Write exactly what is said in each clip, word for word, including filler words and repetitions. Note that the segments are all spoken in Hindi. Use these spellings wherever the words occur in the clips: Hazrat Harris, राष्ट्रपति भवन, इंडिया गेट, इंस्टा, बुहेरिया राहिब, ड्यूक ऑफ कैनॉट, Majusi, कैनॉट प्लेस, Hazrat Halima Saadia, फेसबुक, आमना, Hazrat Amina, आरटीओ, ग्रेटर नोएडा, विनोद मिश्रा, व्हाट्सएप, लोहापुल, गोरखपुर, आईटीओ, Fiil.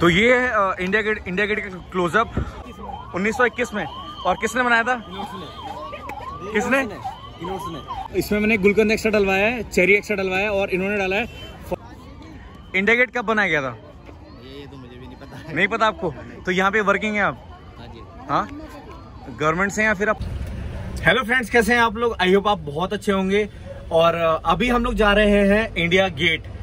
तो ये है इंडिया गेट इंडिया गेट का क्लोजअप उन्नीस सौ इक्कीस में। और किसने बनाया था? किसने? इसमें मैंने गुलकंद एक्स्ट्रा डलवाया है, चेरी एक्स्ट्रा डलवाया और इन्होंने डाला है। इंडिया गेट कब बनाया गया था? ये तो मुझे भी नहीं पता। नहीं पता आपको? तो यहाँ पे वर्किंग है आप? हाँ, गवर्नमेंट से हैं या फिर आप? हेलो फ्रेंड्स, कैसे हैं आप लोग? आई होप आप बहुत अच्छे होंगे। और अभी हम लोग जा रहे हैं इंडिया गेट।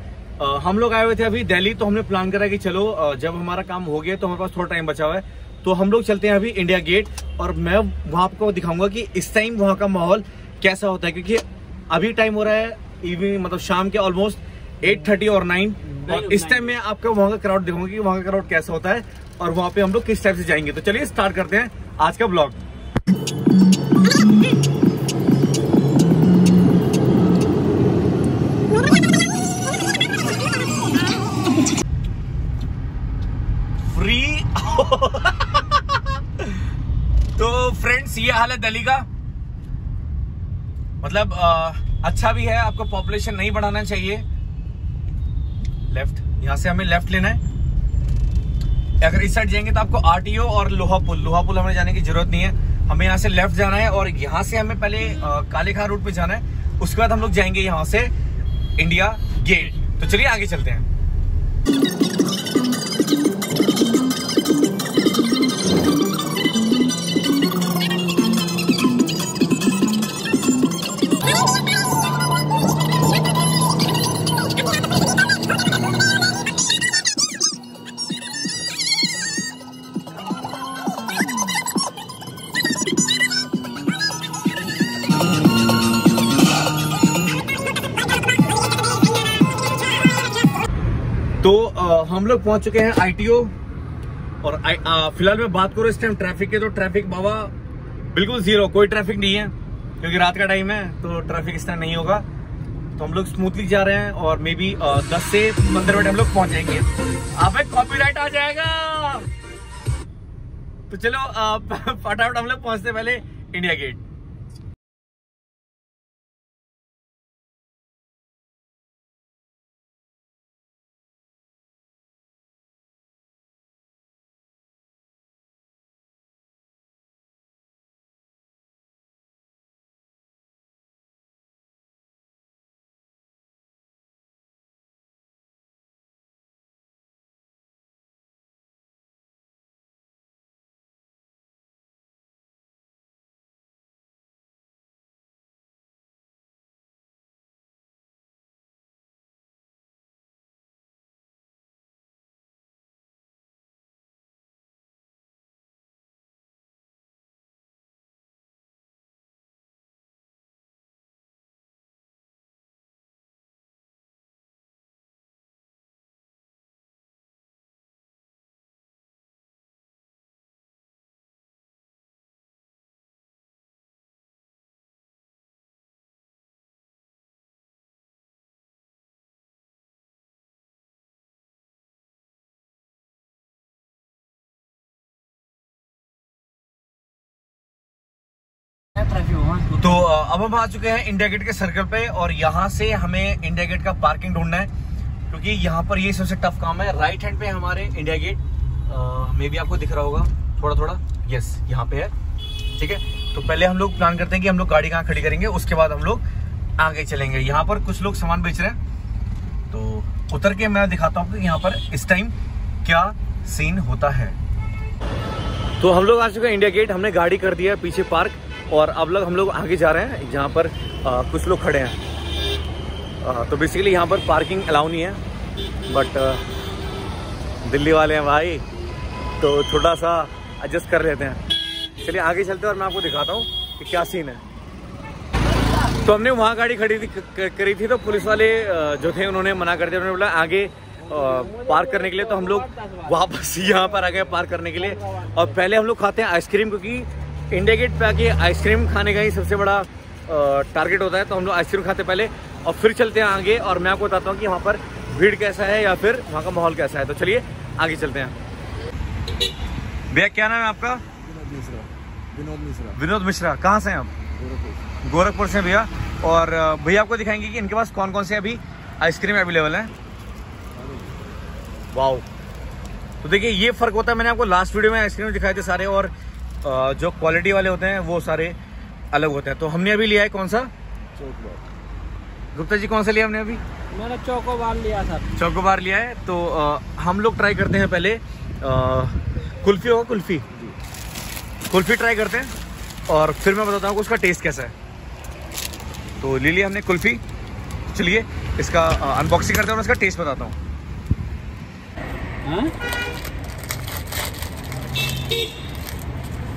हम लोग आए हुए थे अभी दिल्ली, तो हमने प्लान करा कि चलो जब हमारा काम हो गया तो हमारे पास थोड़ा टाइम बचा हुआ है तो हम लोग चलते हैं अभी इंडिया गेट। और मैं वहाँ आपको दिखाऊंगा कि इस टाइम वहाँ का माहौल कैसा होता है, क्योंकि अभी टाइम हो रहा है इवनिंग, मतलब शाम के ऑलमोस्ट एट थर्टी और नाइन। और इस टाइम में आपका वहाँ का क्राउड दिखाऊंगा कि वहाँ का क्राउड कैसा होता है और वहाँ पे हम लोग किस टाइप से जाएंगे। तो चलिए स्टार्ट करते हैं आज का ब्लॉग। तो फ्रेंड्स, ये हाल है दिल्ली का। मतलब आ, अच्छा भी है, आपको पॉपुलेशन नहीं बढ़ाना चाहिए। लेफ्ट, यहाँ से हमें लेफ्ट लेना है। अगर इस साइड जाएंगे तो आपको आरटीओ और लोहापुल लोहापुल हमें जाने की जरूरत नहीं है। हमें यहाँ से लेफ्ट जाना है और यहाँ से हमें पहले काले खान रोड पे जाना है, उसके बाद हम लोग जाएंगे यहाँ से इंडिया गेट। तो चलिए आगे चलते हैं। तो आ, हम लोग पहुंच चुके हैं आईटीओ। और फिलहाल मैं बात करूं इस टाइम ट्रैफिक के, तो ट्रैफिक बाबा बिल्कुल जीरो, कोई ट्रैफिक नहीं है क्योंकि रात का टाइम है तो ट्रैफिक इस टाइम नहीं होगा। तो हम लोग स्मूथली जा रहे हैं और मे बी दस से पंद्रह मिनट हम लोग पहुंच जाएंगे। आप एक कॉपीराइट आ जाएगा। तो चलो फटाफट हम लोग पहुंचते पहले इंडिया गेट। तो अब हम आ चुके हैं इंडिया गेट के सर्कल पे और यहाँ से हमें इंडिया गेट का पार्किंग ढूंढना है क्योंकि यहाँ पर ये सबसे टफ काम है। राइट हैंड पे हमारे इंडिया गेट, मे भी आपको दिख रहा होगा थोड़ा थोड़ा, यस यहाँ पे है। ठीक है, तो पहले हम लोग प्लान करते हैं कि हम लोग गाड़ी कहाँ खड़ी करेंगे, उसके बाद हम लोग आगे चलेंगे। यहाँ पर कुछ लोग सामान बेच रहे हैं तो उतर के मैं दिखाता हूँ कि यहाँ पर इस टाइम क्या सीन होता है। तो हम लोग आ चुके हैं इंडिया गेट, हमने गाड़ी कर दिया पीछे पार्क और अब लोग हम लोग आगे जा रहे हैं जहाँ पर आ, कुछ लोग खड़े हैं। आ, तो बेसिकली यहाँ पर पार्किंग अलाउ नहीं है, बट दिल्ली वाले हैं भाई तो थोड़ा सा एडजस्ट कर लेते हैं। चलिए आगे चलते हैं और मैं आपको दिखाता हूँ कि क्या सीन है। तो हमने वहाँ गाड़ी खड़ी थी करी थी तो पुलिस वाले जो थे उन्होंने मना कर दिया। उन्होंने बोला आगे पार्क करने के लिए, तो हम लोग वापस यहाँ पर आ गए पार्क करने के लिए। और पहले हम लोग खाते हैं आइसक्रीम क्योंकि इंडिया गेट पे आके आइसक्रीम खाने का ही सबसे बड़ा टारगेट होता है। तो हम लोग आइसक्रीम खाते पहले और फिर चलते हैं आगे और मैं आपको बताता हूँ कि वहाँ पर भीड़ कैसा है या फिर वहाँ का माहौल कैसा है। तो चलिए आगे चलते हैं। भैया क्या नाम है आपका? विनोद मिश्रा। विनोद मिश्रा, कहाँ से हैं आप? गोरखपुर। गोरखपुर से भैया। और भैया आपको दिखाएंगे कि इनके पास कौन कौन से अभी आइसक्रीम अवेलेबल है। वाओ, तो देखिए ये फ़र्क होता है। मैंने आपको लास्ट वीडियो में आइसक्रीम दिखाए थे सारे, और जो क्वालिटी वाले होते हैं वो सारे अलग होते हैं। तो हमने अभी लिया है कौन सा, गुप्ता जी कौन सा लिया हमने अभी? मैंने चौकोबार लिया था। चौकोबार लिया है। तो आ, हम लोग ट्राई करते हैं पहले कुल्फ़ी। होगा कुल्फ़ी, कुल्फ़ी ट्राई करते हैं और फिर मैं बताता हूँ उसका टेस्ट कैसा है। तो ले लिया हमने कुल्फ़ी, चलिए इसका अनबॉक्सिंग करते हैं और इसका टेस्ट बताता हूँ।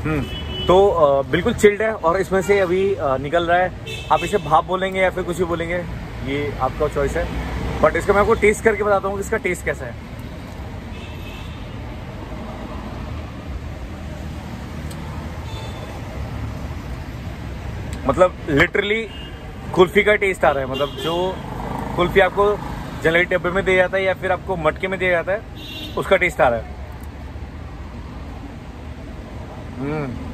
हम्म तो आ, बिल्कुल चिल्ड है और इसमें से अभी आ, निकल रहा है। आप इसे भाप बोलेंगे या फिर कुछ भी बोलेंगे, ये आपका चॉइस है। बट इसका मैं आपको टेस्ट करके बताता हूँ कि इसका टेस्ट कैसा है। मतलब लिटरली कुल्फ़ी का टेस्ट आ रहा है। मतलब जो कुल्फ़ी आपको जलेबी डब्बे में दिया जाता है या फिर आपको मटके में दिया जाता है, उसका टेस्ट आ रहा है। हम्म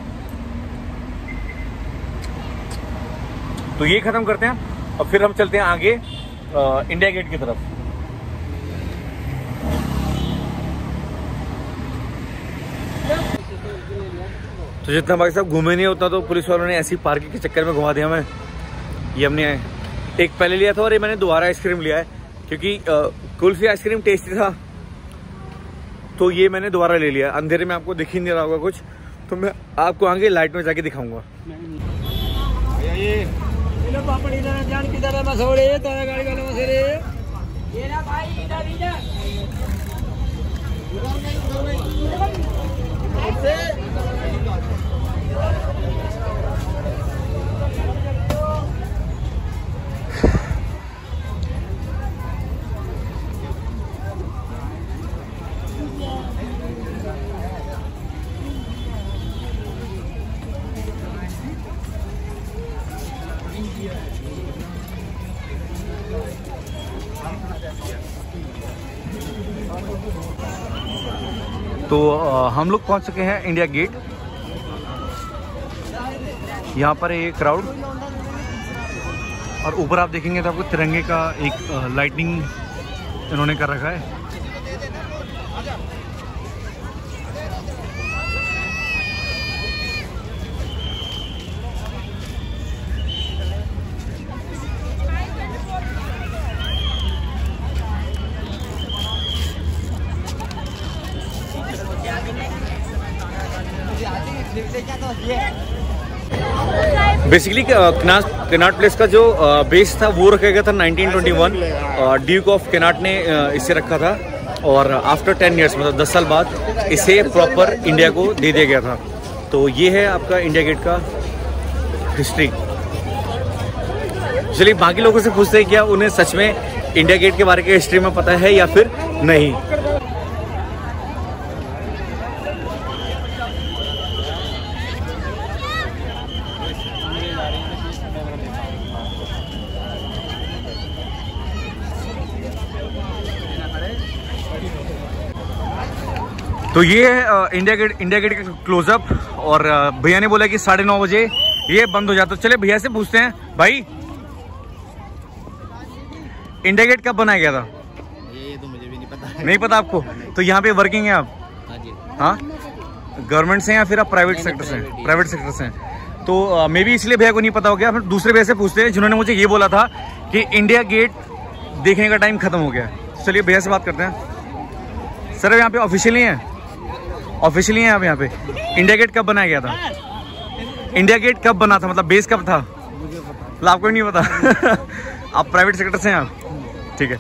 तो ये ख़त्म करते हैं और फिर हम चलते हैं आगे इंडिया गेट की तरफ। तो जितना भाई साहब घूमे नहीं होता, तो पुलिस वालों ने ऐसी पार्किंग के चक्कर में घुमा दिया हमें। ये हमने एक पहले लिया था और ये मैंने दोबारा आइसक्रीम लिया है, क्योंकि कुल्फी आइसक्रीम टेस्टी था तो ये मैंने दोबारा ले लिया। अंधेरे में आपको दिख ही नहीं रहा होगा कुछ, तो मैं आपको आगे लाइट में जाके दिखाऊंगा। तो आ, हम लोग पहुंच चुके हैं इंडिया गेट। यहाँ पर ये क्राउड, और ऊपर आप देखेंगे तो आपको तिरंगे का एक लाइटिंग इन्होंने कर रखा है। बेसिकली कैनॉट प्लेस का जो बेस था वो रखा गया था nineteen twenty one. ड्यूक ऑफ कैनॉट ने इसे रखा था और आफ्टर टेन ईयर्स मतलब दस साल बाद इसे प्रॉपर इंडिया को दे दिया गया था। तो ये है आपका इंडिया गेट का हिस्ट्री। चलिए बाकी लोगों से पूछते हैं क्या उन्हें सच में इंडिया गेट के बारे के हिस्ट्री में पता है या फिर नहीं। तो ये है इंडिया गेट इंडिया गेट का क्लोजअप। और भैया ने बोला कि साढ़े नौ बजे ये बंद हो जाता है। चले भैया से पूछते हैं, भाई इंडिया गेट कब बनाया गया था? ये तो मुझे भी नहीं पता। नहीं पता आपको? तो यहाँ पे वर्किंग है आप? हाँ, गवर्नमेंट से या फिर आप प्राइवेट सेक्टर से? प्राइवेट सेक्टर से। तो मे भी इसलिए भैया को नहीं पता हो गया। फिर दूसरे भैया से पूछते हैं जिन्होंने मुझे ये बोला था कि इंडिया गेट देखने का टाइम खत्म हो गया। चलिए भैया से बात करते हैं। सर यहाँ पे ऑफिशियली है ऑफिशियली हैं आप यहाँ पे? इंडिया गेट कब बनाया गया था? इंडिया गेट कब बना था, मतलब बेस कब था? मतलब आपको ही नहीं पता। आप प्राइवेट सेक्टर से हैं आप, ठीक है।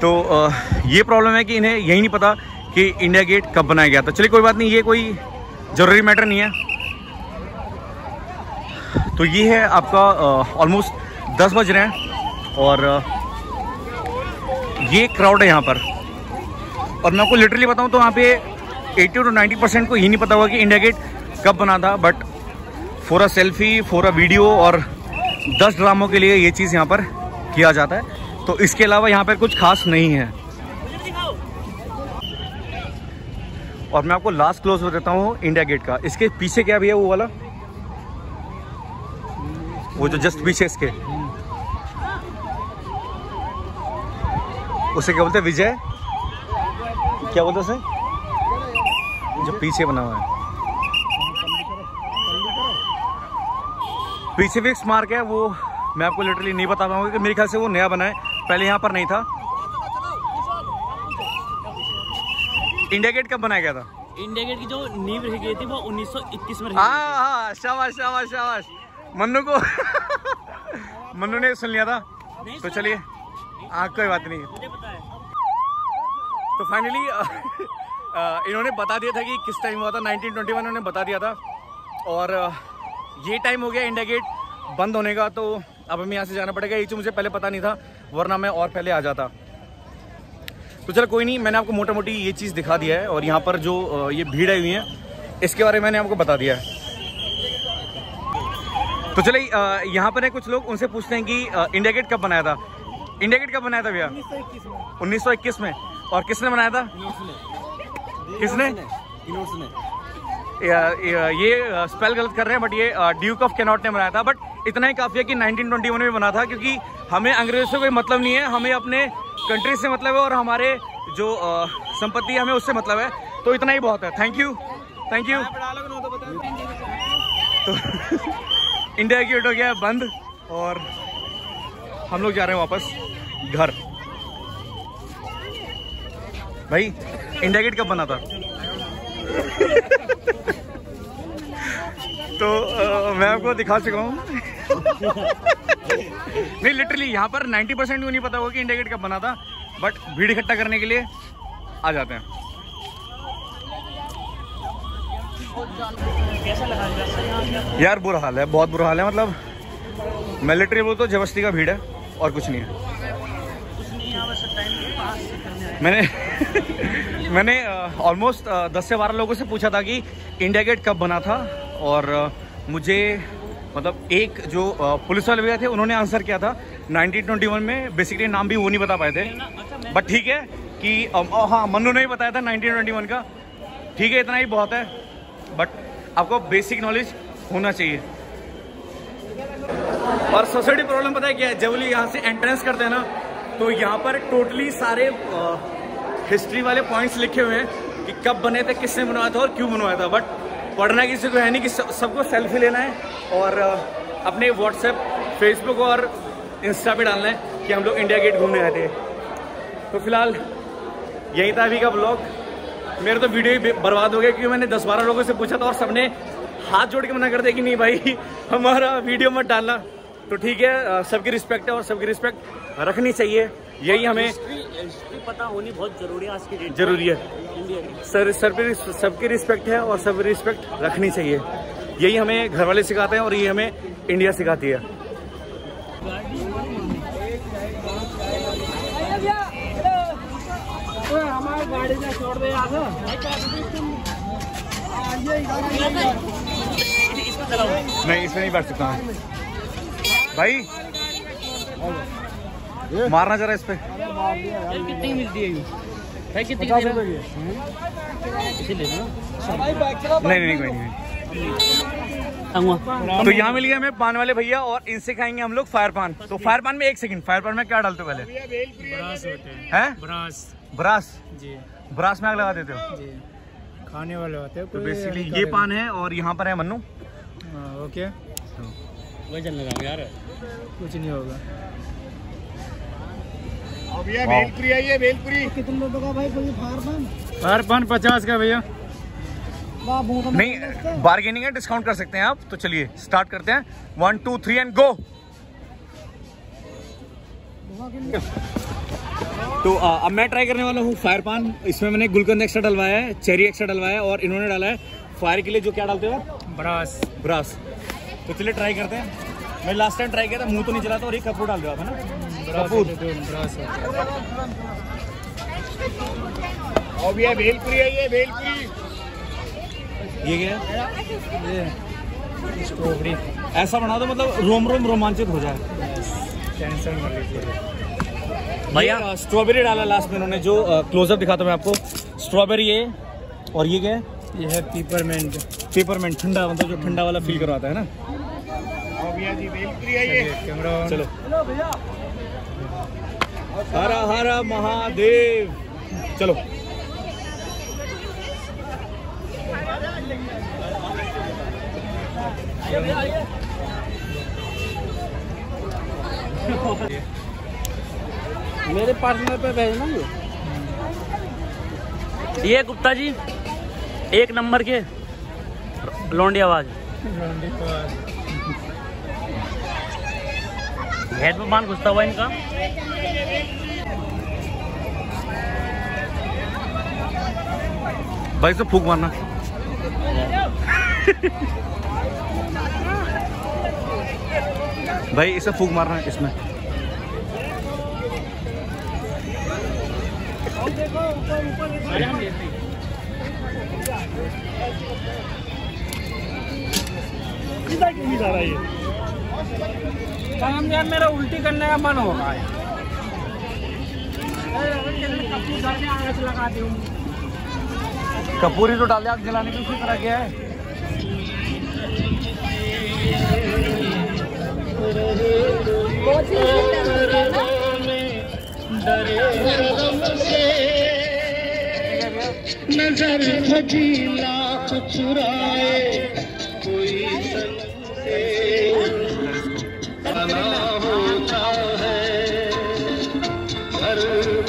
तो ये प्रॉब्लम है कि इन्हें यही नहीं पता कि इंडिया गेट कब बनाया गया था। चलिए कोई बात नहीं, ये कोई ज़रूरी मैटर नहीं है। तो ये है आपका ऑलमोस्ट दस बज रहे हैं और ये क्राउड है यहाँ पर। और मैं आपको लिटरली बताऊँ तो यहाँ पे एटी टू नाइंटी परसेंट को ही नहीं पता हुआ कि इंडिया गेट कब बना था। But for a selfie, for a video और दस ड्रामों के लिए ये चीज़ यहाँ पर किया जाता है। तो इसके अलावा यहाँ पर कुछ खास नहीं है। और मैं आपको लास्ट क्लोज हो देता हूँ इंडिया गेट का। इसके पीछे क्या भी है वो वाला, वो जो जस्ट पीछे इसके, उसे क्या बोलते हैं? विजय क्या बोलते हैं उसे? जो पीछे बना हुआ है, पीछे भी एक स्मारक है, वो मैं आपको लिटरली नहीं बता पाऊंगा कि मेरे ख्याल से वो नया बना है, पहले यहाँ पर नहीं था। इंडिया गेट कब बनाया गया था? इंडिया गेट की जो नींव रखी गई थी वो उन्नीस सौ इक्कीस में। हाँ हाँ, शाबाश शाबाश शाबाश, मन्नू को मन्नू ने सुन लिया था। तो चलिए, हाँ कोई बात नहीं। तो फाइनली इन्होंने बता दिया था कि किस टाइम हुआ था, नाइनटीन ट्वेंटी वन इन्होंने बता दिया था, और ये टाइम हो गया इंडिया गेट बंद होने का। तो अब हमें यहाँ से जाना पड़ेगा। ये चीज़ मुझे पहले पता नहीं था, वरना मैं और पहले आ जाता। तो चलो कोई नहीं, मैंने आपको मोटा मोटी ये चीज़ दिखा दिया है, और यहाँ पर जो ये भीड़ आई हुई है इसके बारे में मैंने आपको बता दिया है। तो चलिए यहाँ पर है कुछ लोग, उनसे पूछते हैं कि इंडिया गेट कब बनाया था। इंडिया गेट कब बनाया था भैया? उन्नीस सौ इक्कीस में। और किसने बनाया था? किसने? ये स्पेल गलत कर रहे हैं, बट ये ड्यूक ऑफ कैनॉट ने बनाया था। बट इतना ही काफ़ी है कि नाइनटीन ट्वेंटी वन में बना था, क्योंकि हमें अंग्रेजों से कोई मतलब नहीं है, हमें अपने कंट्री से मतलब है, और हमारे जो संपत्ति है हमें उससे मतलब है। तो इतना ही बहुत है। Thank you thank you. तो इंडिया गेट हो गया बंद, और हम लोग जा रहे हैं वापस घर। भाई इंडिया गेट कब बना था? तो आ, मैं आपको दिखा चुका हूँ। नहीं लिटरली यहाँ पर नब्बे परसेंट को नहीं पता होगा कि इंडिया गेट कब बना था, बट भीड़ इकट्ठा करने के लिए आ जाते हैं। कैसा लगा? यार बुरा हाल है, बहुत बुरा हाल है। मतलब मैं लिटरली बोलूँ तो जबरदस्ती का भीड़ है, और कुछ नहीं है, कुछ नहीं है। मैंने मैंने ऑलमोस्ट दस से बारह लोगों से पूछा था कि इंडिया गेट कब बना था, और uh, मुझे मतलब एक जो uh, पुलिस वाले भैया थे उन्होंने आंसर किया था नाइनटीन ट्वेंटी वन में। बेसिकली नाम भी वो नहीं बता पाए थे, बट ठीक है कि uh, हाँ मन्नू ने ही बताया था नाइनटीन ट्वेंटी वन का। ठीक है, इतना ही बहुत है, बट आपको बेसिक नॉलेज होना चाहिए। और सोसाइटी प्रॉब्लम पता है क्या है? जब लोग यहाँ से एंट्रेंस करते हैं ना, तो यहाँ पर टोटली सारे uh, हिस्ट्री वाले पॉइंट्स लिखे हुए हैं कि कब बने थे, किसने बनवाया था और क्यों बनवाया था। बट पढ़ना किसी को है नहीं, कि सबको सेल्फी लेना है और अपने व्हाट्सएप, फेसबुक और इंस्टा पे डालना है कि हम लोग इंडिया गेट घूमने आए थे। तो फिलहाल यही था अभी का ब्लॉग। मेरे तो वीडियो ही बर्बाद हो गया, क्योंकि मैंने दस बारह लोगों से पूछा था और सबने हाथ जोड़ के मना कर दिया कि नहीं भाई हमारा वीडियो मत डालना। तो ठीक है, सबकी रिस्पेक्ट है और सबकी रिस्पेक्ट रखनी चाहिए, यही हमें हिस्ट्री पता होनी बहुत जरूरी है आज की डेट। जरूरी है सर, सर पे सबकी रिस्पेक्ट है और सब रिस्पेक्ट रखनी चाहिए, यही हमें घर वाले सिखाते हैं और ये हमें इंडिया सिखाती है। नहीं इसमें नहीं बैठ सकता हूँ भाई, मारना जरा इस पे। कितनी मिलती है ये? कितनी है? नहीं नहीं कोई नहीं। तो यहाँ मिल गया हमें पान वाले भैया, और इनसे खाएंगे हम लोग फायर पान। तो फायर पान में एक सेकंड, फायर पान में क्या डालते हो पहले? ब्रास होते हैं। ब्रास ब्रास जी, ब्रास में आग लगा देते हो जी, खाने वाले होते हैं। तो बेसिकली ये पान है और यहाँ पर है मन्नू। ओके वजन लगाओ यार, कुछ नहीं होगा। भैया भेलपुरी आई है, भेलपुरी कितने का भाई? फायर पान, फायर पान पचास का भैया। नहीं बार्गेनिंग है, डिस्काउंट कर सकते हैं आप। तो चलिए स्टार्ट करते हैं, one two three and go. तो आ, अब मैं ट्राई करने वाला हूँ फायर पान। इसमें मैंने गुलकंद एक्स्ट्रा डलवाया है, चेरी एक्स्ट्रा डलवाया है, और इन्होंने डाला है फायर के लिए जो क्या डालते हो? Brass brass. तो चलिए ट्राई करते हैं। मैं लास्ट टाइम ट्राई किया था, मुंह तो नहीं चला था, और एक कपूर डाल दो आप, है ना? कपूर। और भैया भेलपुरी है, ये भेलपुरी। ये क्या है? स्ट्रॉबेरी। ऐसा बना दो मतलब रोम रोम रोमांचित हो जाए, टेंशन मत लीजिए भैया। स्ट्रॉबेरी डाला लास्ट में उन्होंने, जो क्लोजअप दिखाता मैं आपको। स्ट्रॉबेरी है, और ये क्या है? ये है पेपरमेंट। पेपरमेंट ठंडा, मतलब जो ठंडा वाला फील करवाता है ना। जी भेलपुरी है ये। चलो हरा हरा महादेव। चलो मेरे पार्टनर पे भेजना ये ये गुप्ता जी एक नंबर के लौंडी आवाज हेड पर बांध घुसता हुआ इनका। भाई से फूंक मारना भाई इसे फूंक मारना है इसमें। किधर क्यों जा रहा है ये? काम यार मेरा उल्टी करने का मन हो रहा है। कपूरी तो डाले आग जलाने की उसी तरह क्या है। नजर लगी लाख चुराए कोई से होता है हर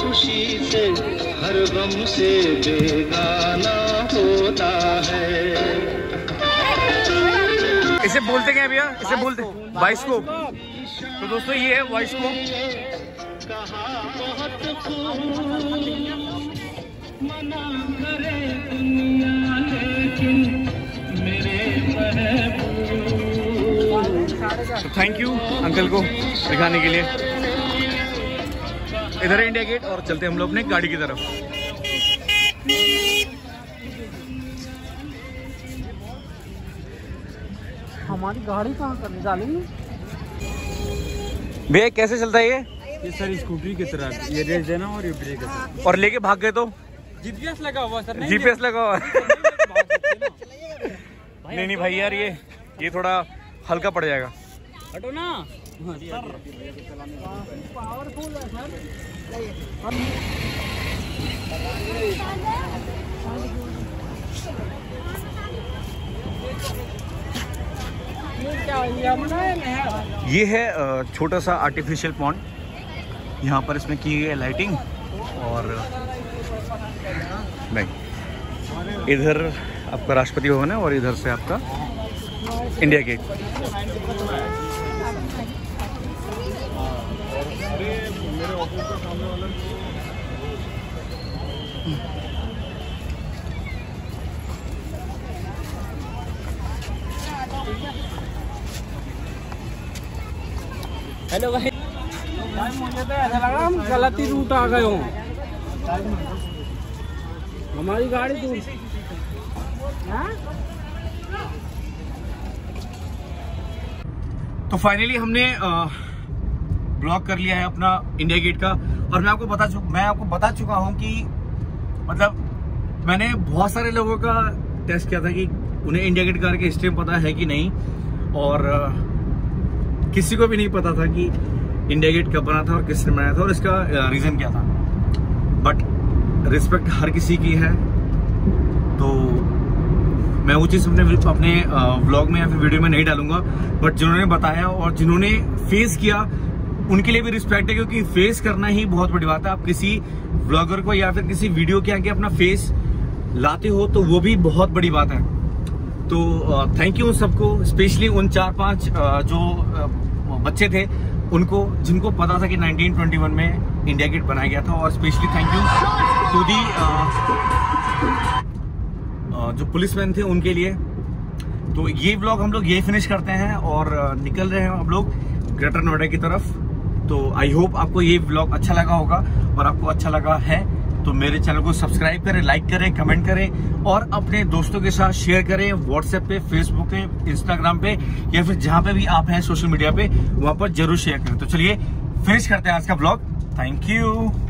खुशी से हर गम से बेगाना होता है। इसे बोलते क्या भैया? इसे बोलते वॉइस को। तो दोस्तों ये है वॉइस को। तो थैंक यू अंकल को दिखाने के लिए। इधर है इंडिया गेट और चलते हम लोग अपने गाड़ी की तरफ। हमारी गाड़ी कहाँ करने डालेंगे भैया? कैसे चलता है ये? ये सर स्कूटरी की तरह ये रेस देना और ये ब्रेक है। और लेके भाग गए तो जीपीएस लगा हुआ सर। नहीं जीपीएस लगा हुआ नहीं नहीं भाई यार ये ये थोड़ा हल्का पड़ जाएगा। हटो ना सर पावरफुल है सर। ये है छोटा सा आर्टिफिशियल पॉन्ड। यहाँ पर इसमें की गई है लाइटिंग। और नहीं इधर आपका राष्ट्रपति भवन है और इधर से आपका इंडिया गेट। हेलो भाई भाई मुझे तो ऐसा लग रहा हम गलत ही रूट आ गए हों। हमारी गाड़ी दूर तो फाइनली हमने ब्लॉक कर लिया है अपना इंडिया गेट का। और मैं आपको बता चुका मैं आपको बता चुका हूं कि मतलब मैंने बहुत सारे लोगों का टेस्ट किया था कि उन्हें इंडिया गेट कार के हिस्ट्री में पता है कि नहीं। और किसी को भी नहीं पता था कि इंडिया गेट कब बना था और किसने बनाया था और इसका रीज़न क्या था। बट रिस्पेक्ट हर किसी की है तो मैं वो चीज़ अपने अपने व्लॉग में या फिर वीडियो में नहीं डालूंगा। बट जिन्होंने बताया और जिन्होंने फेस किया उनके लिए भी रिस्पेक्ट है क्योंकि फेस करना ही बहुत बड़ी बात है। आप किसी व्लॉगर को या फिर किसी वीडियो के आगे अपना फेस लाते हो तो वो भी बहुत बड़ी बात है। तो थैंक यू उन सबको, स्पेशली उन चार पांच जो बच्चे थे उनको जिनको पता था कि नाइनटीन ट्वेंटी वन में इंडिया गेट बनाया गया था। और specially thank you to the जो पुलिसमैन थे उनके लिए। तो ये व्लॉग हम लोग ये फिनिश करते हैं और निकल रहे हैं हम लोग ग्रेटर नोएडा की तरफ। तो आई होप आपको ये व्लॉग अच्छा लगा होगा और आपको अच्छा लगा है तो मेरे चैनल को सब्सक्राइब करें, लाइक करें, कमेंट करें और अपने दोस्तों के साथ शेयर करें। व्हाट्सएप पे, फेसबुक पे, इंस्टाग्राम पे या फिर जहां पे भी आप हैं सोशल मीडिया पे वहां पर जरूर शेयर करें। तो चलिए फिनिश करते हैं आज का ब्लॉग। Thank you.